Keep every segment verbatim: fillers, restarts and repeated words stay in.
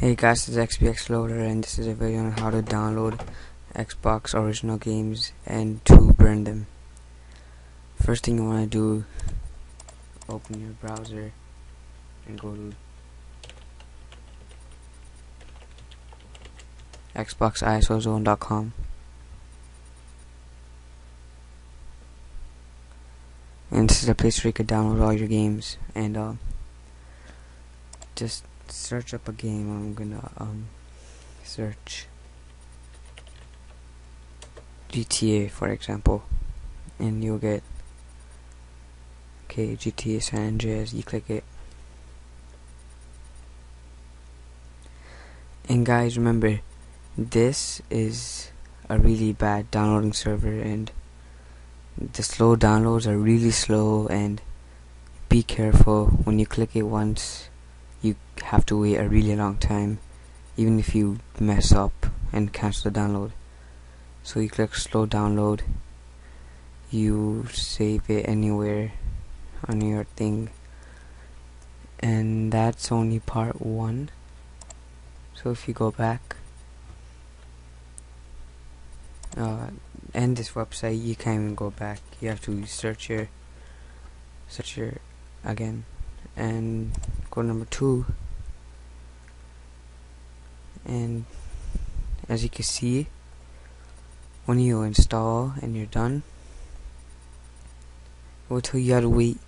Hey guys, this is xbxloader and this is a video on how to download Xbox original games and to burn them. First thing you want to do, open your browser and go to xbox isozone dot com. And this is a place where you can download all your games and uh, just search up a game. I'm gonna um, search G T A, for example, and you'll get, okay, G T A San Andreas. You click it, and guys, remember, this is a really bad downloading server, and the slow downloads are really slow, and be careful. When you click it once, you have to wait a really long time, even if you mess up and cancel the download. So you click slow download, you save it anywhere on your thing, and that's only part one. So if you go back uh, and this website, you can't even go back, you have to search your search your again and go to number two. And as you can see, when you install and you're done, it will tell you how to wait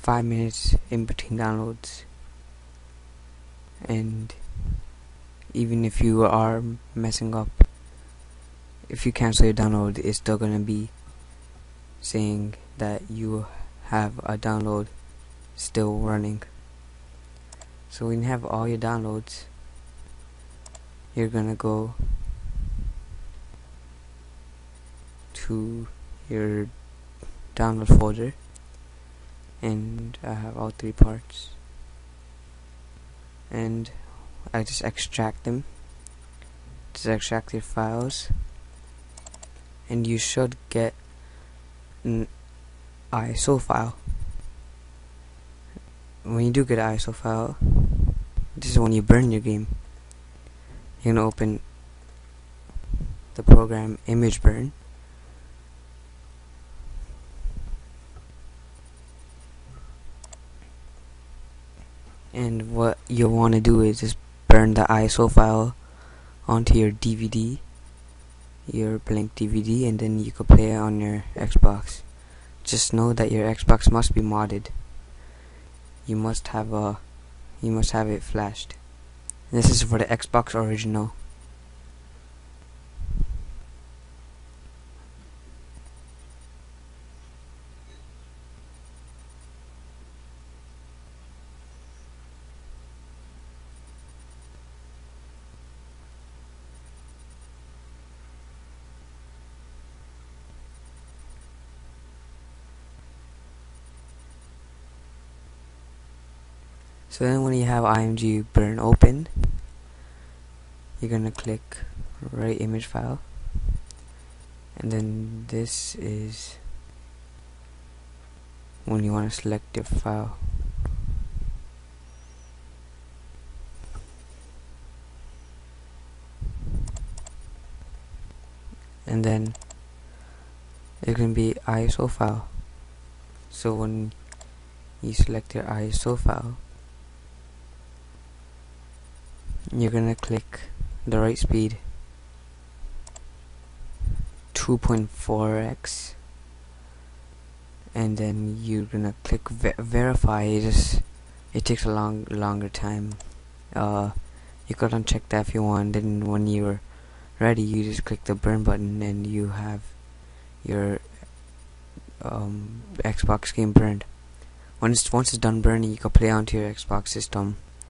five minutes in between downloads. And even if you are messing up, if you cancel your download, it's still gonna be saying that you have a download still running. So when you have all your downloads, you're gonna go to your download folder, and I have all three parts, and I just extract them. Just extract your files, and you should get an I S O file. When you do get an I S O file, this is when you burn your game. You're gonna open the program ImgBurn, and what you'll want to do is just burn the I S O file onto your D V D, your blank D V D, and then you can play it on your Xbox. Just know that your Xbox must be modded. You must have a, you must have it flashed. This is for the Xbox original. So then when you have ImgBurn open, you're gonna click right image file, and then this is when you want to select your file. And then it can be I S O file. So when you select your I S O file, you're gonna click the right speed, two point four x, and then you're gonna click ver verify. It just it takes a long longer time. Uh, you could uncheck that if you want. Then when you're ready, you just click the burn button, and you have your um, Xbox game burned. Once once it's done burning, you can play onto your Xbox system.